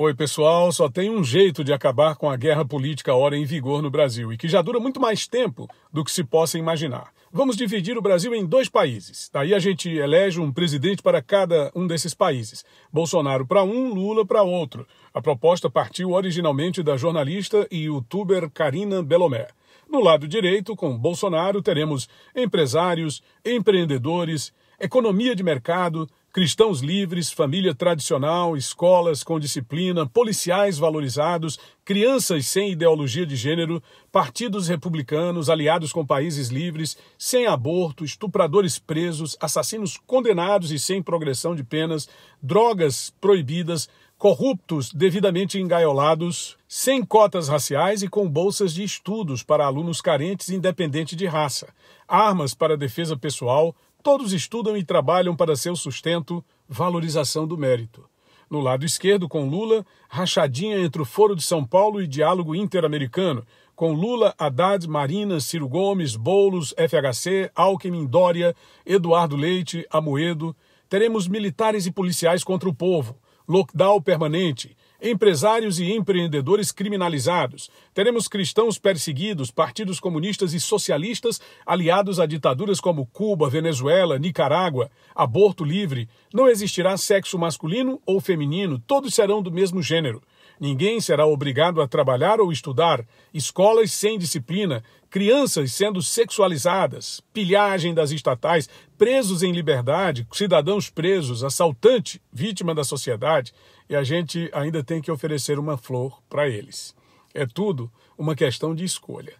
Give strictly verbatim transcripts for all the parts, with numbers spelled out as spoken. Oi, pessoal, só tem um jeito de acabar com a guerra política ora em vigor no Brasil e que já dura muito mais tempo do que se possa imaginar. Vamos dividir o Brasil em dois países. Daí a gente elege um presidente para cada um desses países. Bolsonaro para um, Lula para outro. A proposta partiu originalmente da jornalista e youtuber Karina Belomé. No lado direito, com Bolsonaro, teremos empresários, empreendedores, economia de mercado, cristãos livres, família tradicional, escolas com disciplina, policiais valorizados, crianças sem ideologia de gênero, partidos republicanos aliados com países livres, sem aborto, estupradores presos, assassinos condenados e sem progressão de penas, drogas proibidas, corruptos devidamente engaiolados, sem cotas raciais e com bolsas de estudos para alunos carentes independente de raça, armas para defesa pessoal. Todos estudam e trabalham para seu sustento, valorização do mérito. No lado esquerdo, com Lula, rachadinha entre o Foro de São Paulo e Diálogo Interamericano, com Lula, Haddad, Marina, Ciro Gomes, Boulos, F H C, Alckmin, Dória, Eduardo Leite, Amoedo. Teremos militares e policiais contra o povo, lockdown permanente, empresários e empreendedores criminalizados. Teremos cristãos perseguidos, partidos comunistas e socialistas aliados a ditaduras como Cuba, Venezuela, Nicarágua, aborto livre. Não existirá sexo masculino ou feminino, todos serão do mesmo gênero. Ninguém será obrigado a trabalhar ou estudar, escolas sem disciplina, crianças sendo sexualizadas, pilhagem das estatais, presos em liberdade, cidadãos presos, assaltante, vítima da sociedade, e a gente ainda tem que oferecer uma flor para eles. É tudo uma questão de escolha.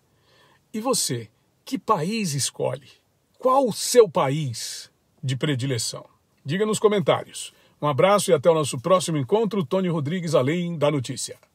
E você, que país escolhe? Qual o seu país de predileção? Diga nos comentários. Um abraço e até o nosso próximo encontro. Toni Rodrigues, Além da Notícia.